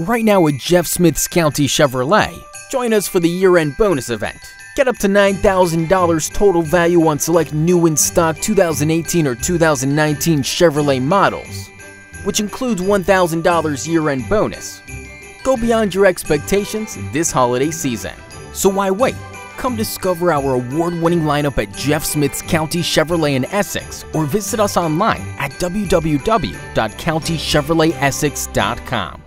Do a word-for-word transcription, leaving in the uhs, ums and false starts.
right now at Jeff Smith's County Chevrolet. Join us for the year-end bonus event. Get up to nine thousand dollars total value on select new in stock two thousand eighteen or two thousand nineteen Chevrolet models, which includes one thousand dollars year-end bonus. Go beyond your expectations this holiday season. So why wait? Come discover our award-winning lineup at Jeff Smith's County Chevrolet in Essex, or visit us online at w w w dot county chevrolet essex dot com.